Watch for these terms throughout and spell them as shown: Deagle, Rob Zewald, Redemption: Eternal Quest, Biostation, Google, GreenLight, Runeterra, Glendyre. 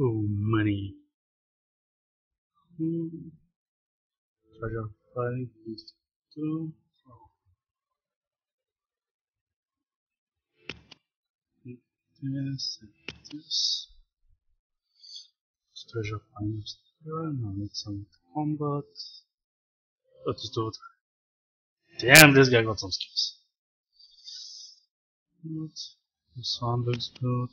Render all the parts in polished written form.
Oh, money. Treasure 5 is 2. Yes, this. Treasure 5 is there. Now it's on combat. Let's do it. Damn, this guy got some skills. Good. This one looks good.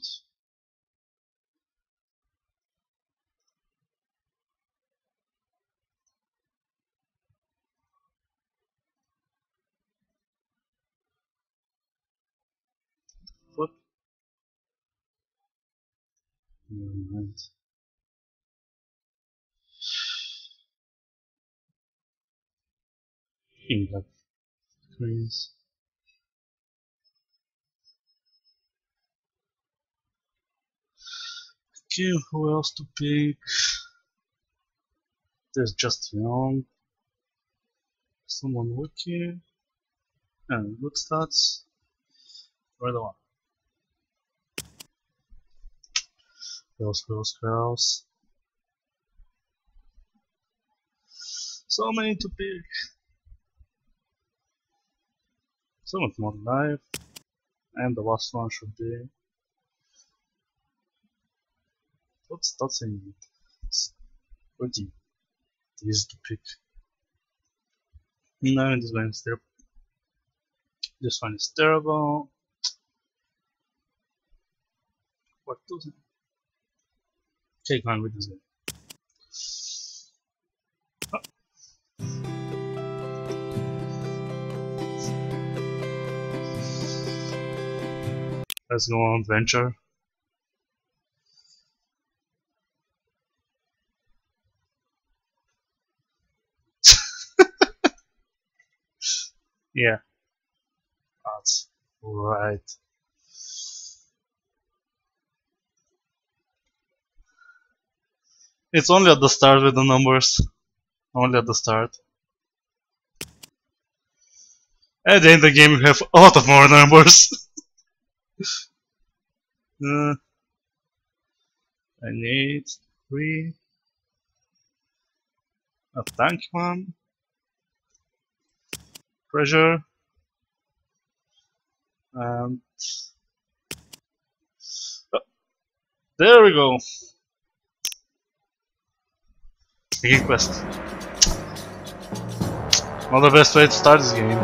What? Never mind. In that craze. Okay, who else to pick? There's just young, someone lucky, and good stats. Right on. Who else? So many to pick. So much more life, and the last one should be. What's in it? It's pretty easy to pick. No, this one is terrible. This one is terrible. What do they? Take one with this guy. Oh. Let's go on adventure. Yeah, that's right. It's only at the start with the numbers. Only at the start. At the end of the game you have a lot of more numbers. I need 3. A tank one. Pressure and there we go. Big quest. Not the best way to start this game.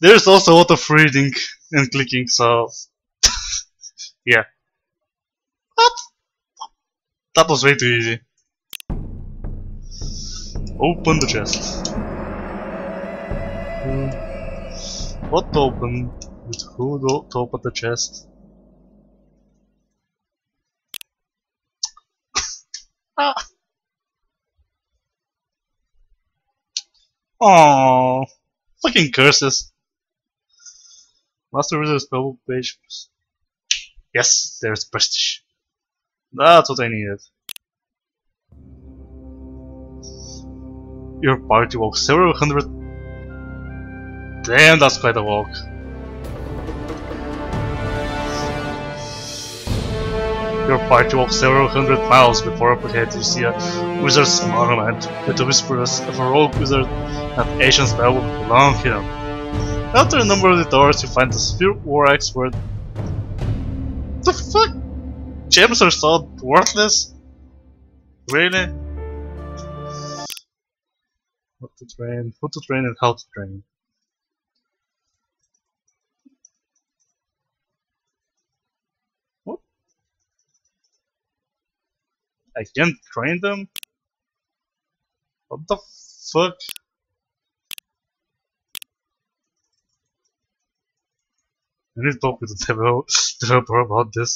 There's also a lot of reading and clicking, so yeah. That was way too easy. Open the chest. What to open? With who to open the chest? Ah. Aww. Fucking curses. Master Wizard's Noble Page. Yes, there's prestige. That's what I needed. Your party walked several hundred. Damn, that's quite a walk. Your party walked several hundred miles before up ahead you see a wizard's monument with the whispers of a rogue wizard and ancient spell belong here. After a number of hours, you find the sphere war expert. The fuck? Gems are so worthless? Really? What to train, who to train and how to train. What? I can't train them? What the fuck? I need to talk with the developer about this.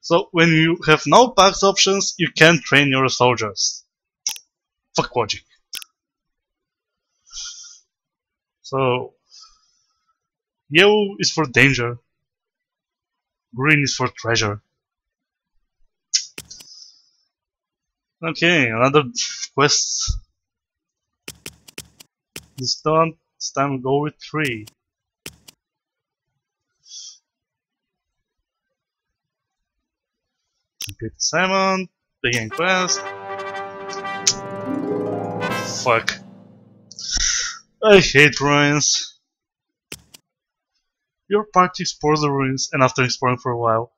So, when you have no packs options, you can't train your soldiers. Fuck logic. So, yellow is for danger. Green is for treasure. Okay, another quest. This time go with 3. Complete assignment, begin quest. Fuck. I hate ruins. Your party explores the ruins, and after exploring for a while,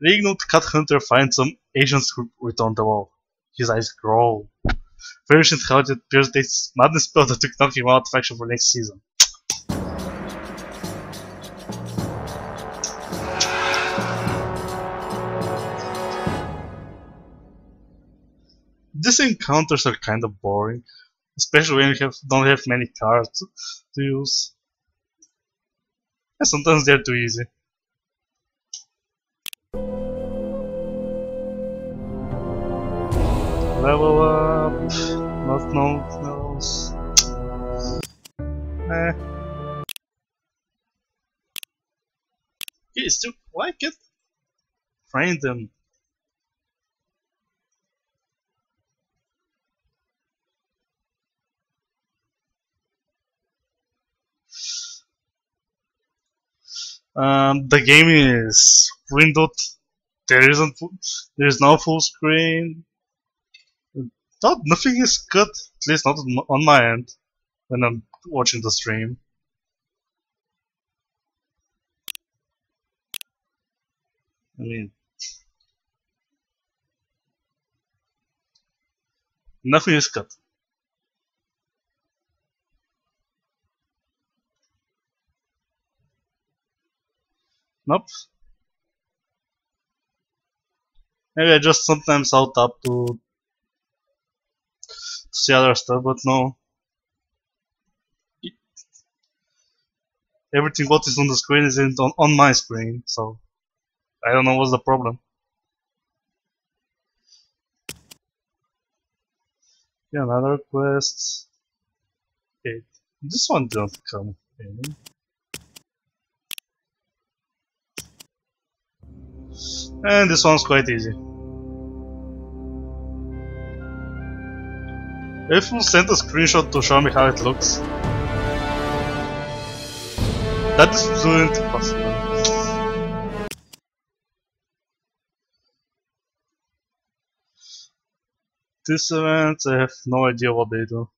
the ignorant cat hunter finds some ancient script written on the wall. His eyes grow. Various how it appears this madness spell that took knock him out of action for next season. These encounters are kind of boring, especially when you don't have many cards to use. And sometimes they're too easy. Level up, not nothing else. Eh. You still like it? Train them. The game is windowed. There is no full screen. Nothing is cut, at least not on my end, when I'm watching the stream. I mean, nothing is cut. Nope. Maybe I just sometimes alt up to see other stuff, but no. Everything what is on the screen isn't on my screen, so I don't know what's the problem. Yeah, another quest. Okay, this one don't come in. And this one's quite easy. If you send a screenshot to show me how it looks, that isn't possible. This event, I have no idea what they do.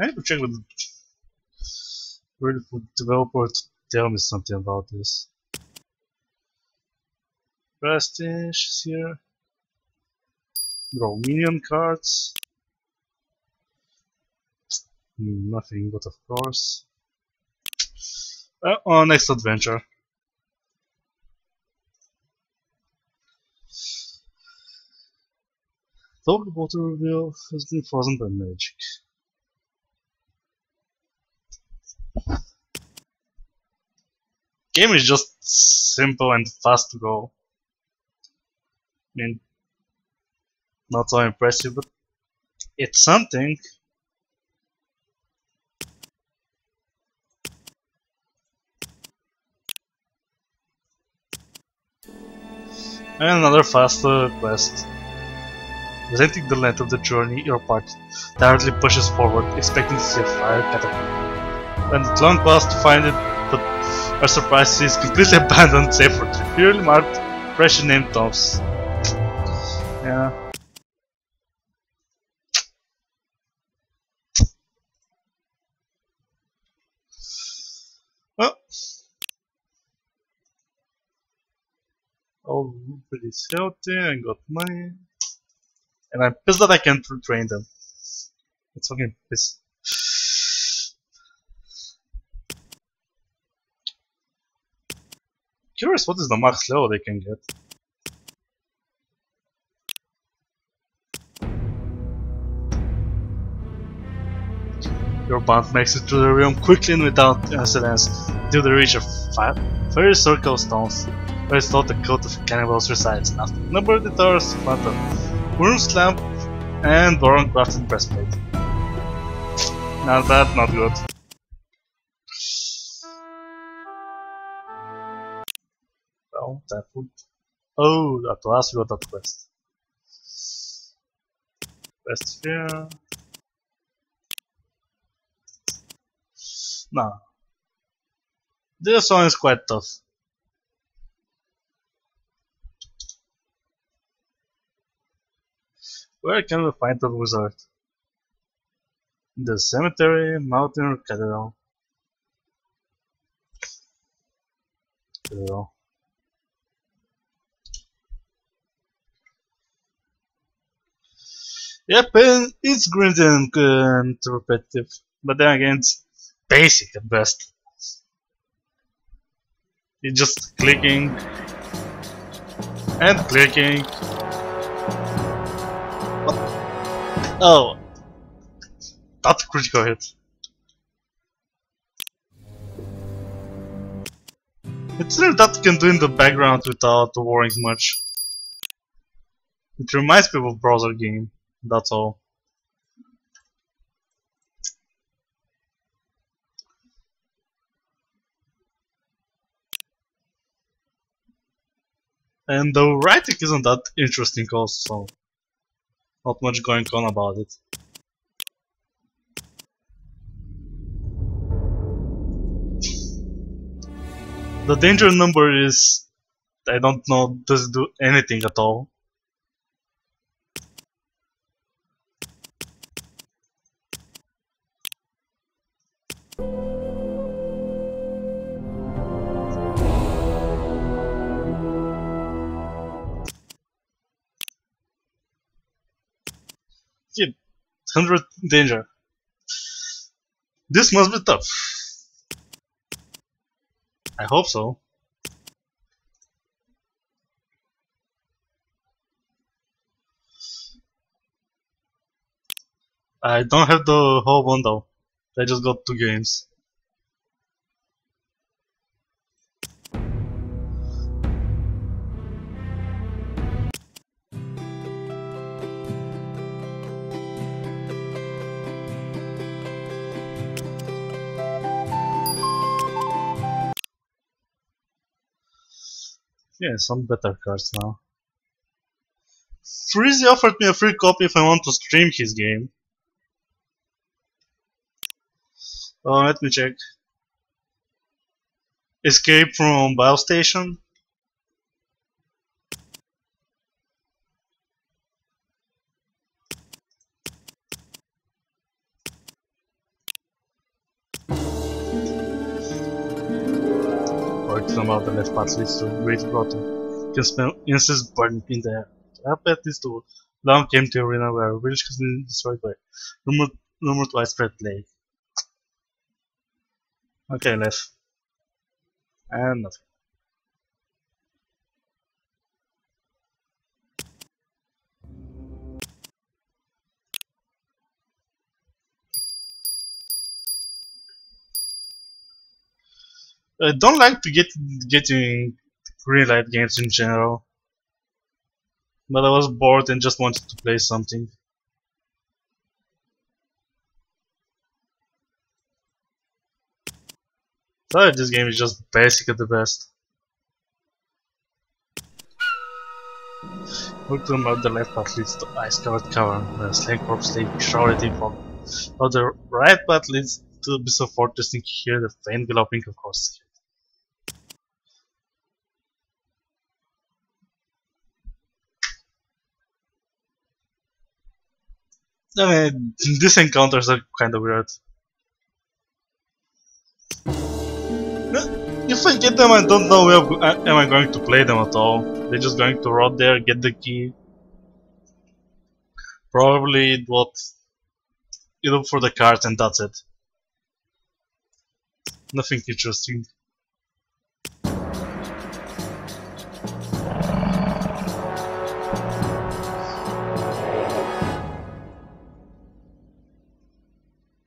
I need to check with the developer to tell me something about this. Prestige is here. Draw minion cards. Nothing, but of course. Oh, next adventure. Talk about the reveal has been frozen by magic. Game is just simple and fast to go. I mean, not so impressive, but it's something. And another fast quest. Presenting the length of the journey your party directly pushes forward, expecting to see a fire catapult. When the long pass to find it, but our surprise is completely abandoned, save for three purely marked, freshly named tops. Yeah. Well, all pretty healthy. I got money, and I'm pissed that I can't retrain them. It's fucking piss. Curious, what is the max level they can get? Your band makes it through the realm quickly and without incidents until they reach a fiery circle of stones, where it's thought the cult of cannibals resides. After a number of the towers, phantom, worm slam, and Baron crafted breastplate. Not bad, not good. Well, that would Oh, at last we got that quest. Quest here. Nah. This one is quite tough. Where can we find that wizard? In the cemetery, mountain, or cathedral? Cathedral. Yep, and it's grindy and repetitive, but then again, it's basic at best. It's just clicking and clicking. Oh, that's critical hit. It's something that can do in the background without worrying much. It reminds me of a browser game. That's all. And the writing isn't that interesting also. Not much going on about it. The danger number is... I don't know, does it do anything at all. Yeah, 100 danger. This must be tough. I hope so. I don't have the whole bundle. I just got 2 games. Yeah, some better cards now. Freezy offered me a free copy if I want to stream his game. Oh, let me check. Escape from Biostation. About the left path leads to great grotto. You can smell incense burning in the air. The upper path leads to a long empty arena where a village has been destroyed by rumored widespread plague. Okay, left. And nothing. I don't like to getting GreenLight games in general, but I was bored and just wanted to play something. So this game is just basic at the best. Look to the left path leads to ice-covered cavern, where a snake corpse lay shrouded in fog. While the right path leads to be so fortressing here, the faint galloping of course. I mean, these encounters are kind of weird. If I get them, I don't know where am I going to play them at all. They're just going to rot there, get the key. Probably what you look for the cards, and that's it. Nothing interesting.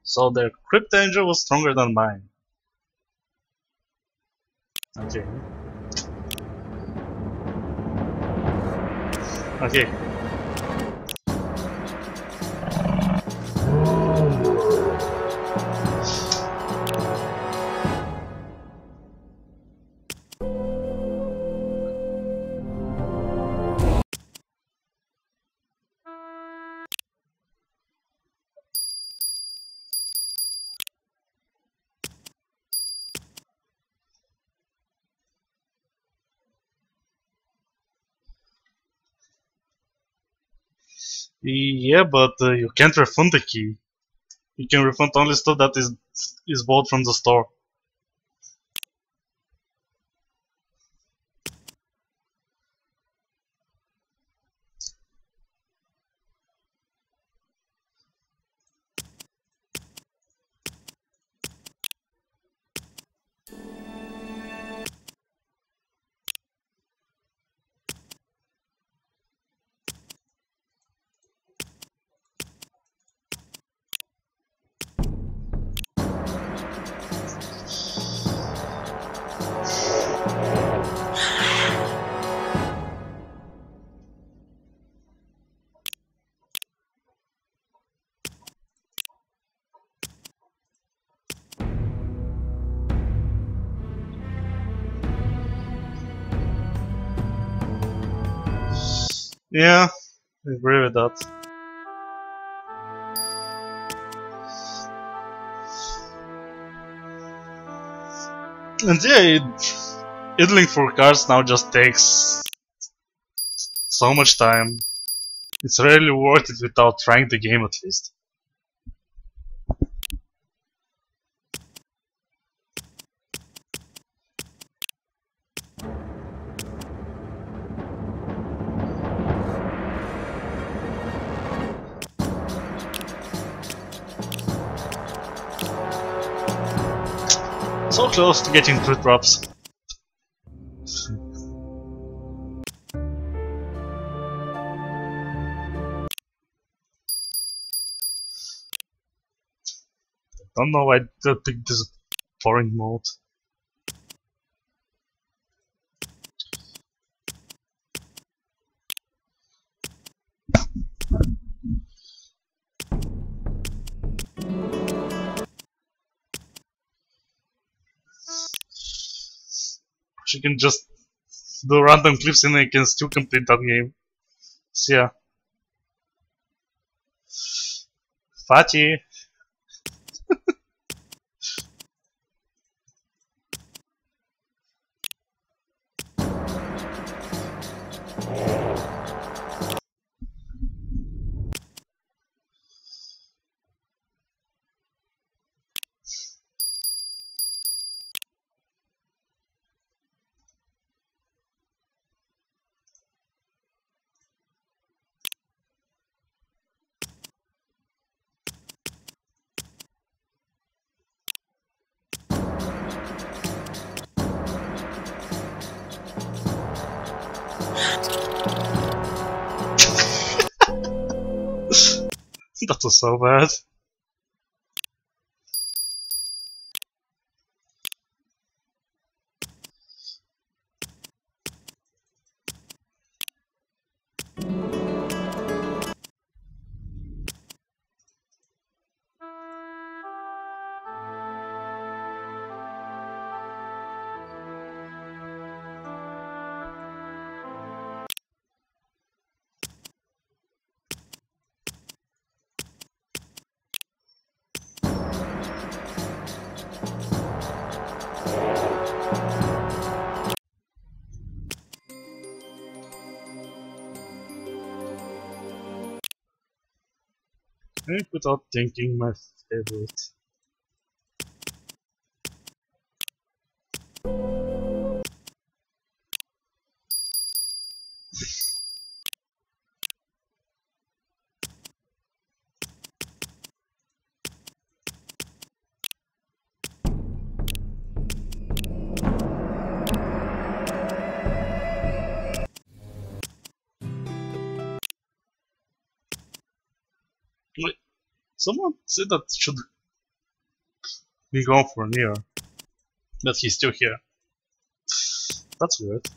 So their crypt danger was stronger than mine. Okay. Okay. Yeah, but you can't refund the key. You can refund only stuff that is bought from the store. Yeah, I agree with that. And yeah, idling for cars now just takes so much time. It's rarely worth it without trying the game at least. So close to getting fruit drops. Don't know why I picked this boring mode. You can just do random clips and I can still complete that game. So yeah. Fatty. That was so bad. Without thinking, my favorite. Someone said that should be gone for an year, but he's still here. That's weird.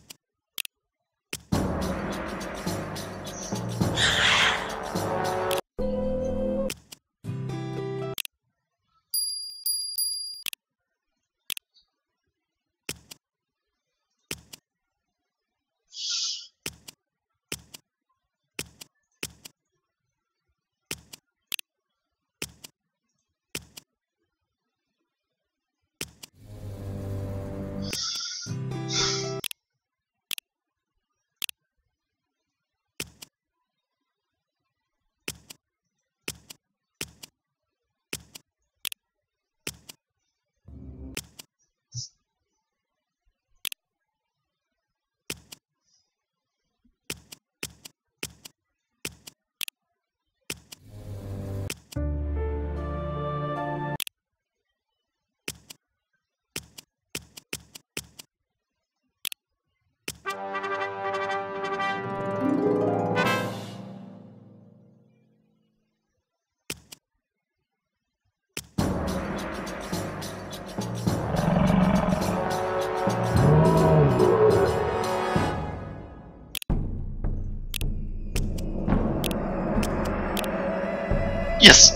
Yes!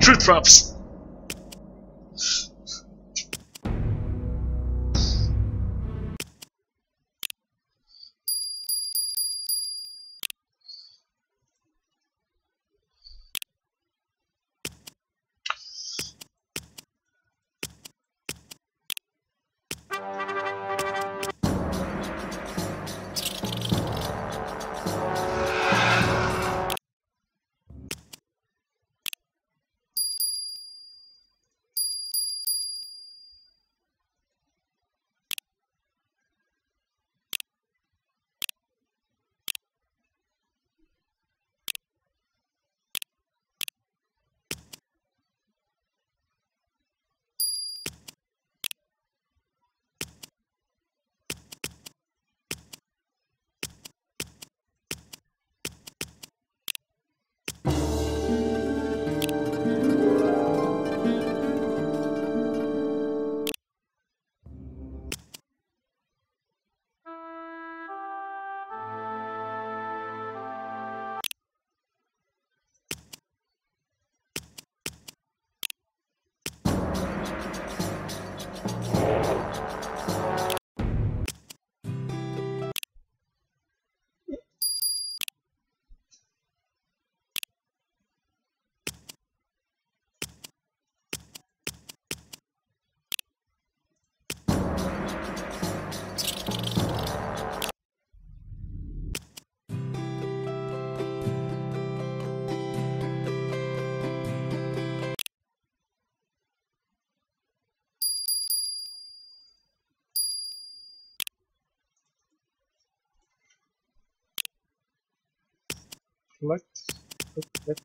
Truth drops! Collect. Collect.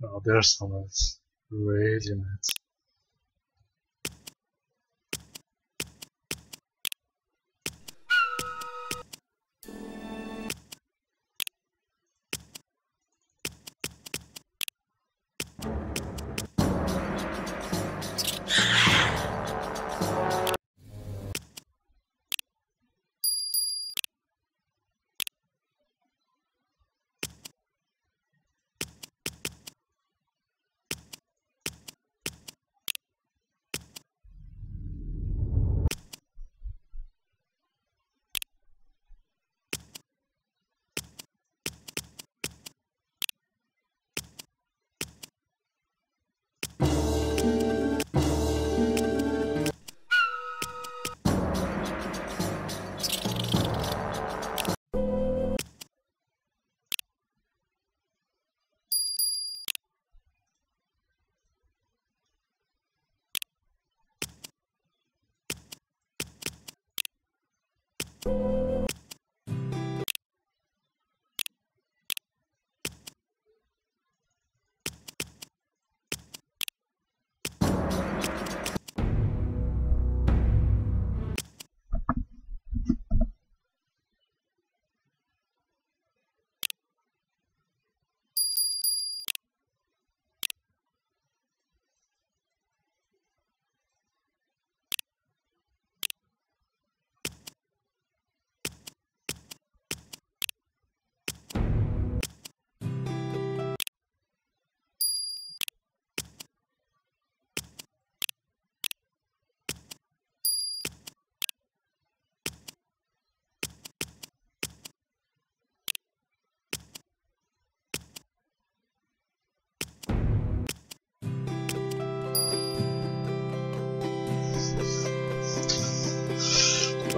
Oh, there's some that's really nice.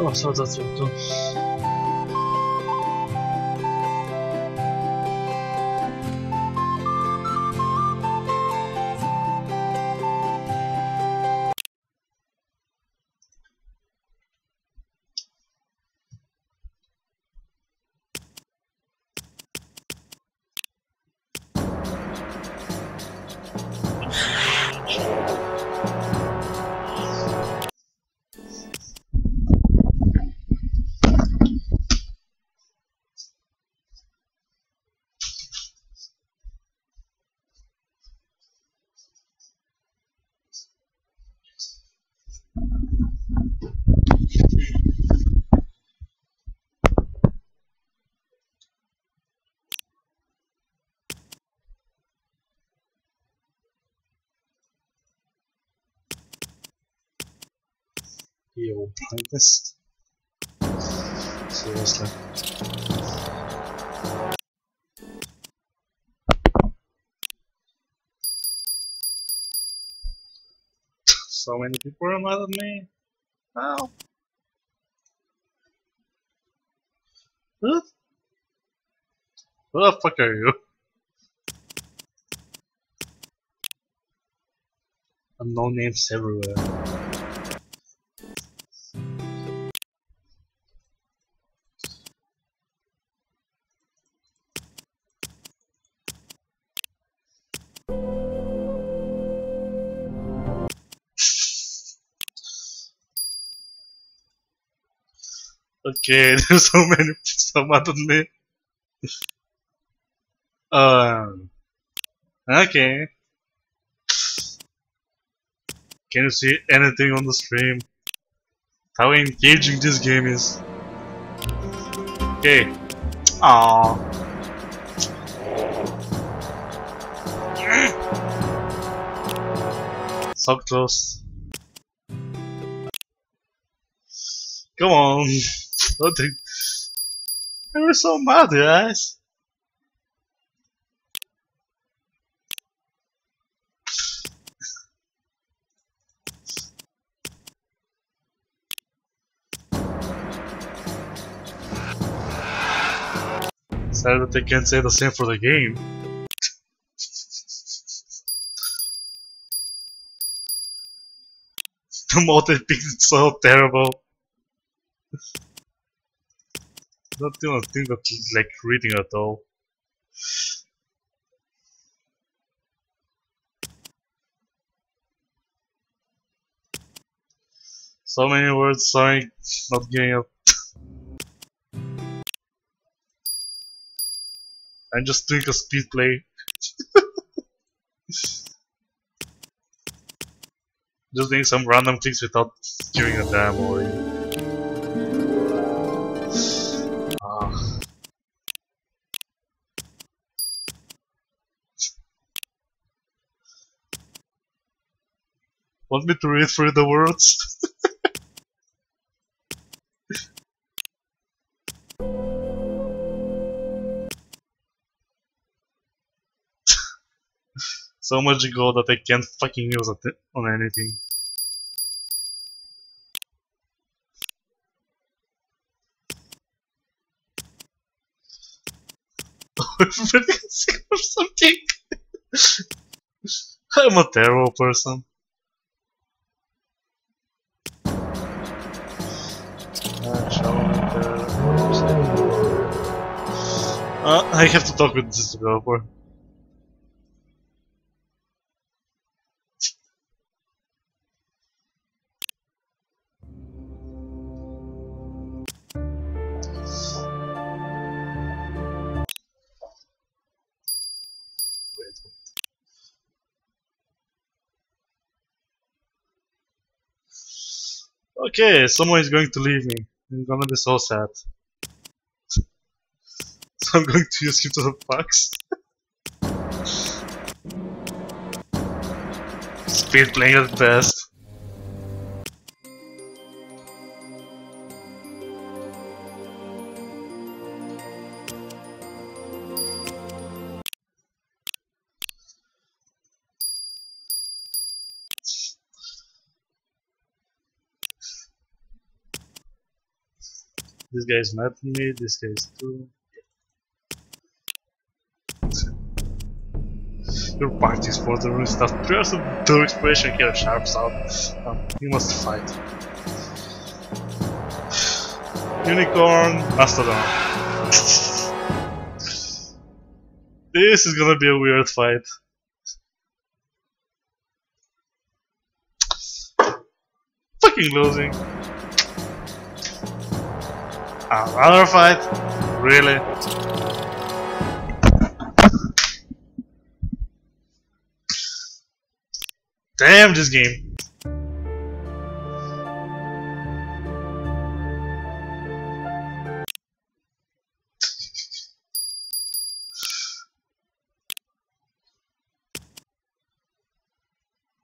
Oh, so that's it too. Yo, this. Seriously. So many people are mad at me. Ow. What? Who the fuck are you? And no names everywhere. Okay, there's so many people mad at me. Okay. Can you see anything on the stream? How engaging this game is. Okay. Aww. So close. Come on. Don't think they were so mad, guys. Sad that they can't say the same for the game. The mod they picked is so terrible. Not the only thing that like reading at all. So many words, sorry, not getting up. I'm just doing a speed play. Just doing some random things without giving a damn or. Want me to read through the words? So much gold that I can't fucking use it on anything. Everybody can sing for something. I'm a terrible person. I have to talk with this developer. Okay, someone is going to leave me. I'm gonna be so sad. So I'm going to use him to the box. Speed playing at best. This guy's not mid, this guy's too. Your party's for the ruin stuff. There's the expression here, sharp sound. You must fight. Unicorn, Mastodon. This is gonna be a weird fight. Fucking losing. Another fight? Really? Damn this game.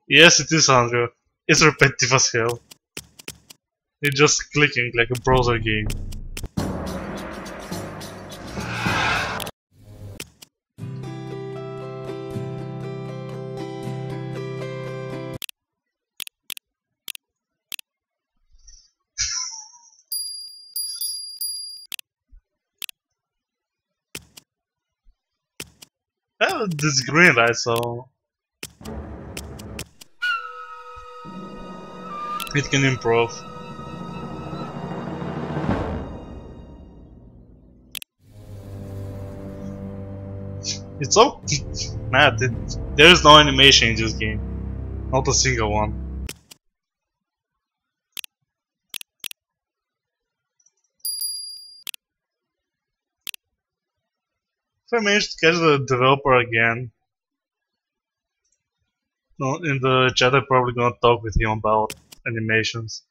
Yes, it is, Andrew. It's repetitive as hell. It's just clicking like a browser game. Oh, this green light, so it can improve. It's so mad. There is no animation in this game. Not a single one. If I managed to catch the developer again, no, in the chat I'm probably gonna talk with him about animations.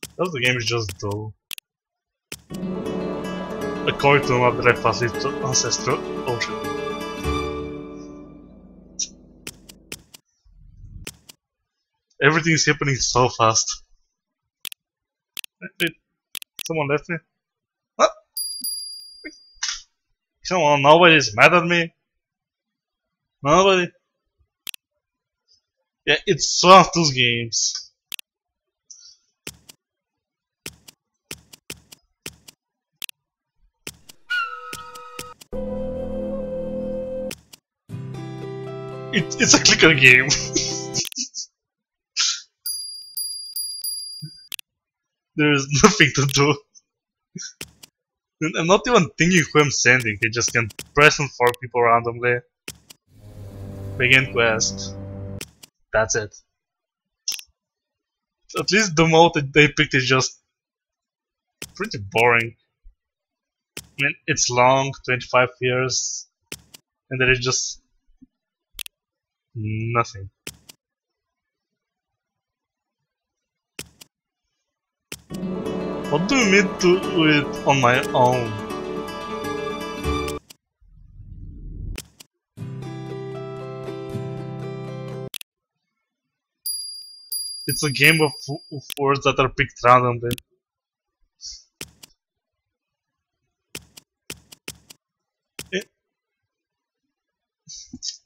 Because the game is just dull. According to my direct ancestral ocean. Everything is happening so fast. Wait, someone left me? What? Come on, nobody's mad at me. Nobody. Yeah, it's one of those games. It's a clicker game. There is nothing to do. I'm not even thinking who I'm sending. I just can press on 4 people randomly. Begin quest. That's it. At least the mode that they picked is just pretty boring. I mean, it's long, 25 years, and there is just nothing. What do you need to do it on my own? It's a game of words that are picked randomly.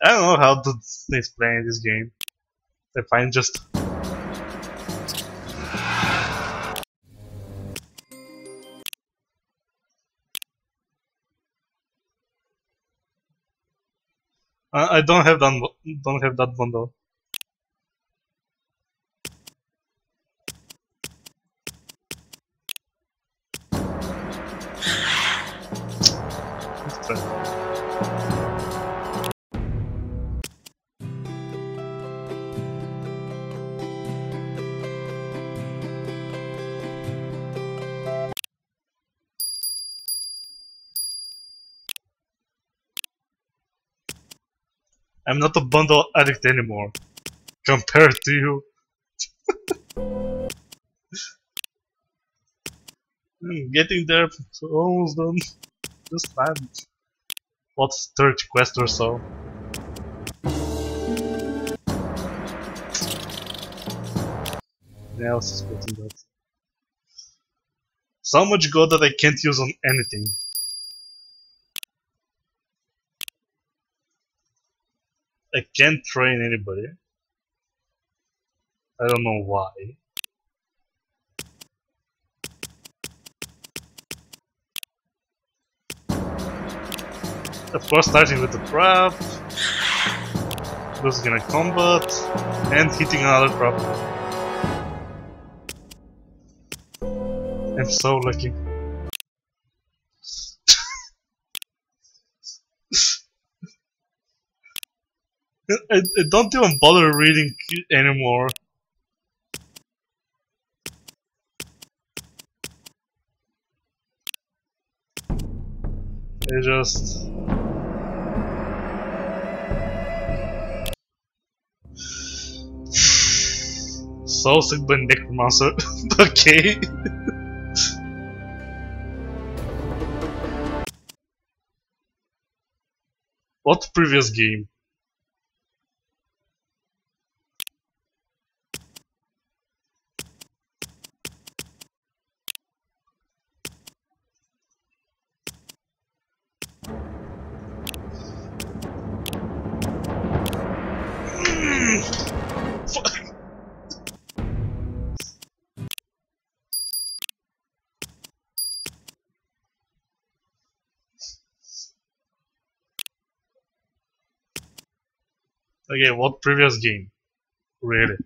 I don't know how to explain this game. I find just... I don't have that one though. I'm not a bundle addict anymore, compared to you. I'm getting there, almost done. Just land. What's 30 quests or so? What else is putting that? So much gold that I can't use on anything. I can't train anybody. I don't know why. Of course, starting with the trap, losing a combat, and hitting another trap. I'm so lucky. I don't even bother reading anymore. I just... so sick by Necromancer. Okay. What previous game? Okay, what previous game? Really?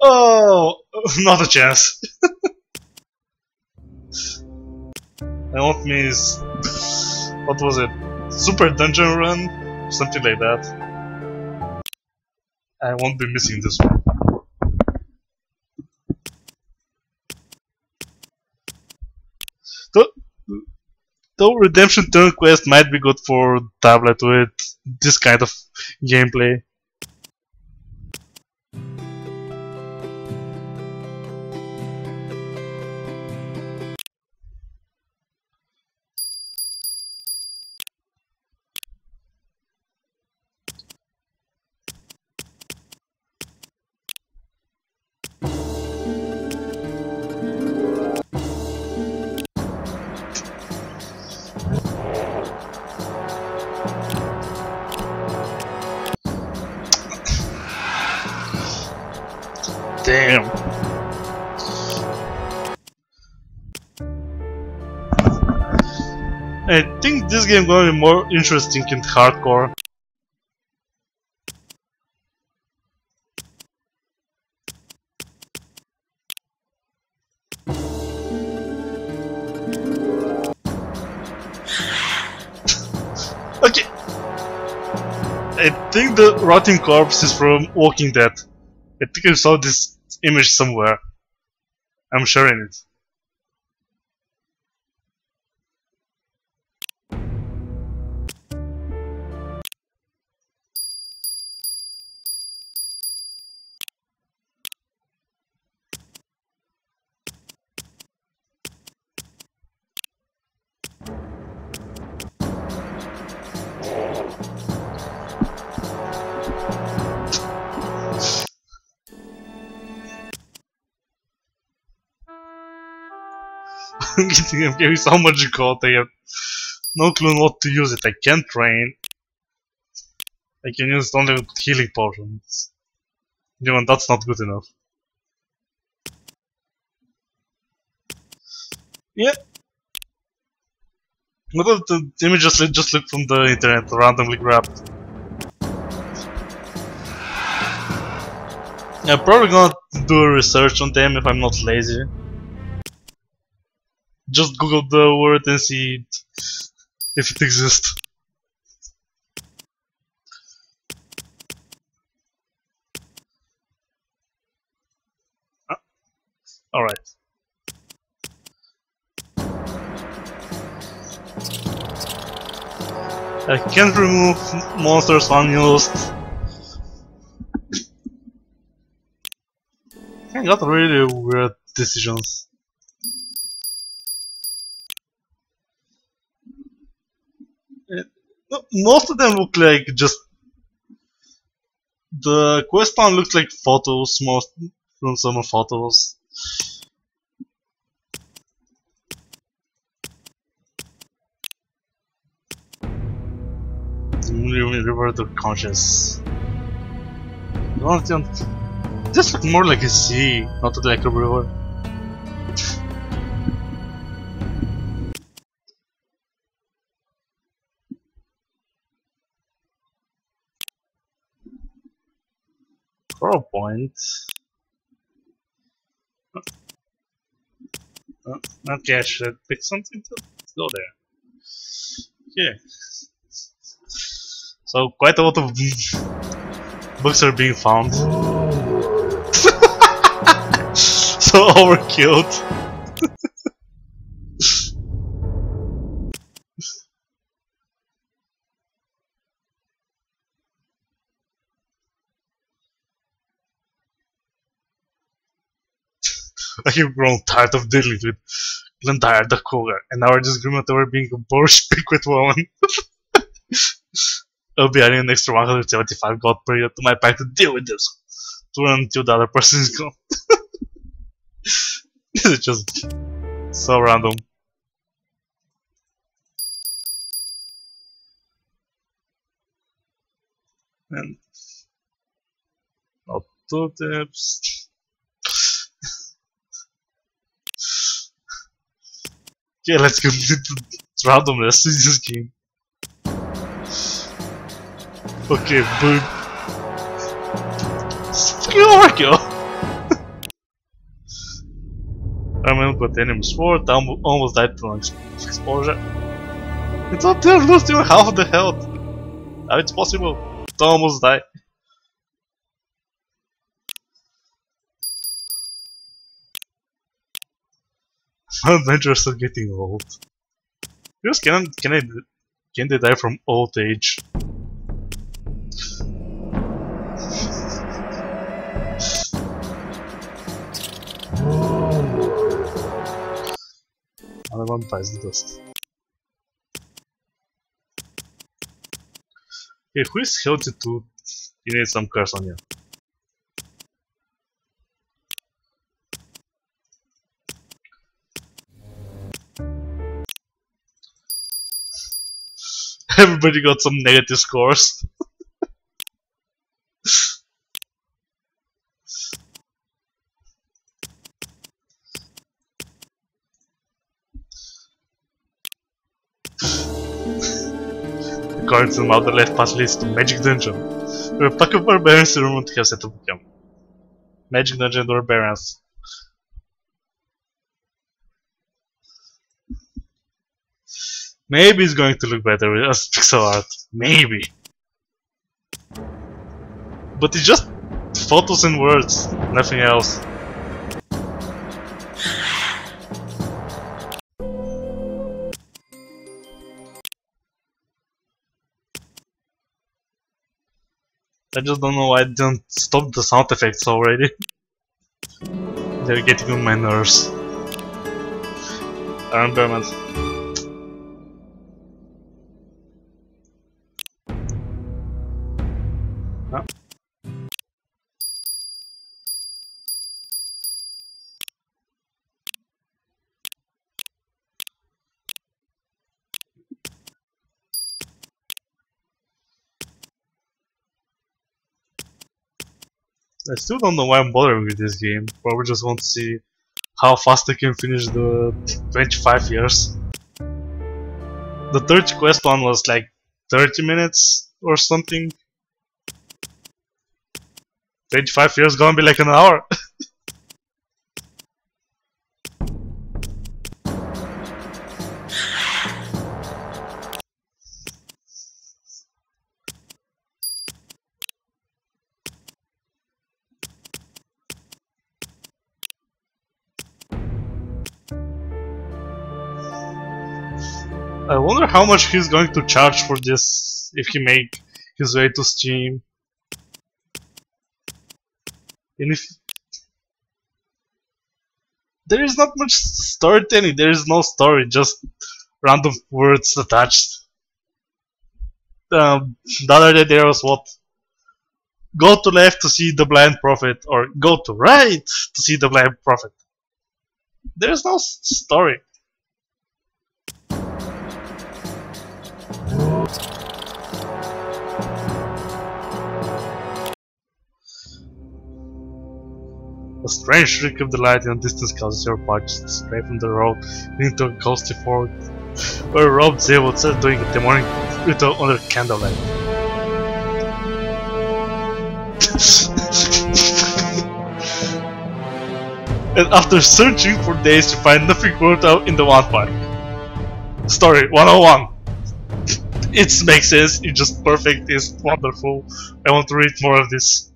Oh, not a chance. I won't miss. What was it? Super Dungeon Run? Something like that. I won't be missing this one. Though Redemption: Eternal Quest might be good for tablet with this kind of gameplay. Damn. I think this game gonna be more interesting and hardcore. Okay. I think the rotting corpse is from Walking Dead. I think I saw this image somewhere. I'm sharing it. I'm getting so much gold, I have no clue what to use it. I can't train. I can use only healing potions. Even that's not good enough. Yeah. What if the images just look from the internet, randomly grabbed? I'm probably gonna do research on them if I'm not lazy. Just Google the word and see if it exists. All right. I can't remove monsters unused. I got really weird decisions. Most of them look like just... the quest one looks like photos, most from some photos. Revert to conscience. This looks more like a sea, not like a river. 4 points. Okay, I should pick something to go there. Yeah. So quite a lot of books are being found. So overkilled. I have grown tired of dealing with Glendyre the Cougar and our disagreement over being a boorish piquet woman. I'll be adding an extra 175 gold per year to my pack to deal with this. To run until the other person is gone. This is just so random. And not 2 tips. Yeah, let's get into randomness in this game. Okay, boom. It's fucking overkill! I remember titanium sword, I almost died from exposure. It's not there, lost even half of the health. How it's possible to almost die? I'm not interested in getting old. Just can they die from old age? Another one buys the dust. Hey, who is healthy to? You need some curse on you. Everybody got some negative scores. The cards in the outer left path leads to Magic Dungeon, where a pack of barbarians in Runeterra have set to become. Magic Dungeon barbarians. Maybe it's going to look better with us pixel art. Maybe. But it's just photos and words, nothing else. I just don't know why I didn't stop the sound effects already. They're getting on my nerves. Iron Berman. I still don't know why I'm bothering with this game. Probably just want to see how fast I can finish the 25 years. The third quest one was like 30 minutes or something. 25 years gonna be like an hour. I wonder how much he's going to charge for this if he make his way to Steam. And if there is not much storytelling, there is no story, just random words attached. The other day there was what? Go to left to see the blind prophet, or go to right to see the blind prophet. There is no story. A strange shriek of delight in the distance causes your parts to stray from the road and into a ghostly fort, where Rob Zewald says doing a demonic ritual under candlelight. and after searching for days, you find nothing worth out in the wildfire. Story 101. It makes sense, it's just perfect, it's wonderful. I want to read more of this.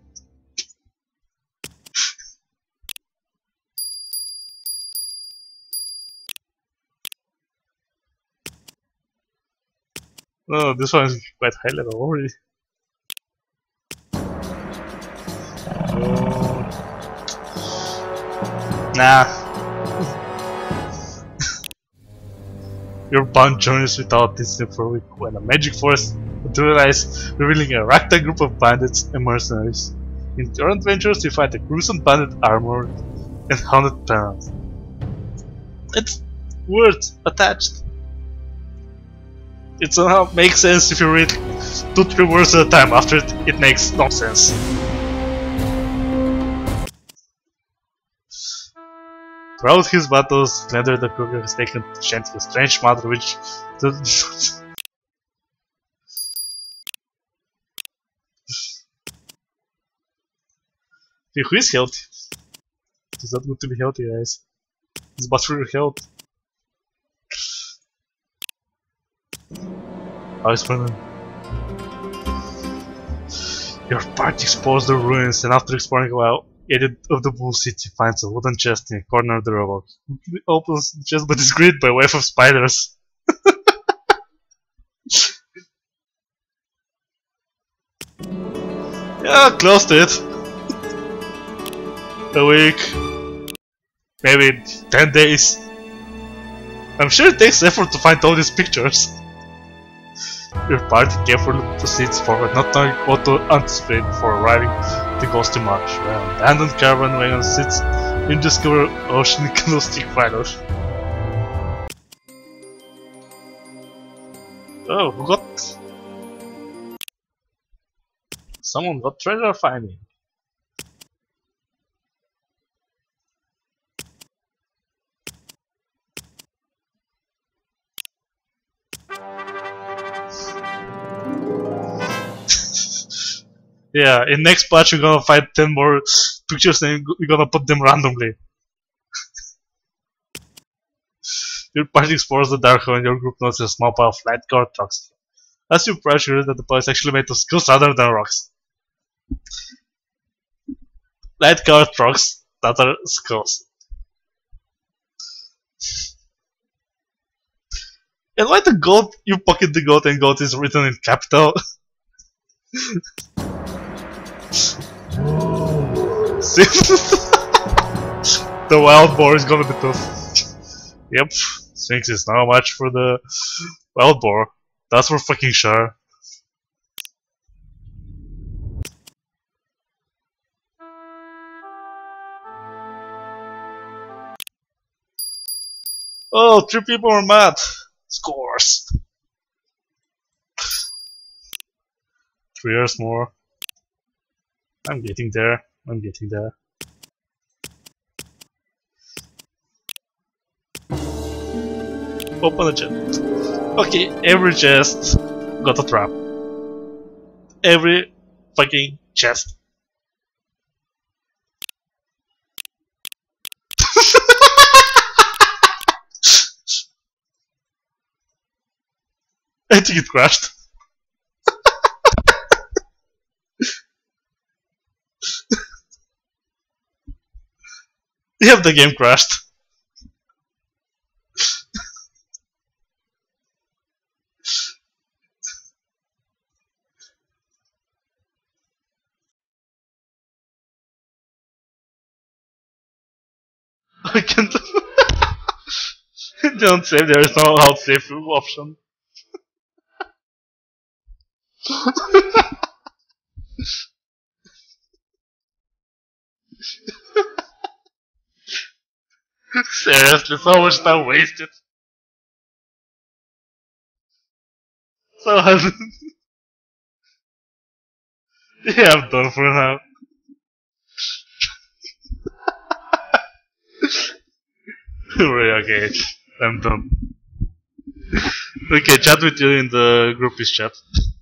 No, this one is quite high level already. Nah. Your bound journeys without destiny for a week when a magic forest materializes, revealing a ragtag group of bandits and mercenaries. In your adventures, you find a gruesome bandit armor and haunted pennant. It's words attached. It somehow makes sense if you read 2-3 words at a time. After it, it makes no sense. Throughout his battles, Glender the Cougar has taken to chant his strange mother, which who is healthy? It's not good to be healthy, guys. It's bad for your health. Your party explores the ruins, and after exploring a while, aided of the Bull City, finds a wooden chest in a corner of the robot. He opens the chest but is greeted by a wave of spiders. Yeah, close to it. A week. Maybe 10 days. I'm sure it takes effort to find all these pictures. Your party carefully proceeds forward, not knowing what to anticipate before arriving at the ghostly marsh, where an abandoned caravan wagon sits in discover ocean candlestick fire. Oh, who got? Someone got treasure finding. Yeah, in next patch you're gonna find 10 more pictures and you're gonna put them randomly. Your party explores the dark hole and your group notices a small pile of light colored rocks. As you approach, you realize that the pile is actually made of skulls rather than rocks. Light colored rocks that are skulls. And why the goat? You pocket the goat and goat is written in capital. 6. The wild boar is gonna be tough. Yep, Sphinx is not much for the wild boar. That's for fucking sure. Oh, 3 people are mad. Scores. 3 years more. I'm getting there. I'm getting there. Open a chest. Okay, every chest got a trap. Every fucking chest. I think it crashed. Yep, the game crashed. I can't. Don't save, there is no out save option. Seriously, so much time wasted. So yeah, I'm done for now. Okay, I'm done. Okay, chat with you in the groupies chat.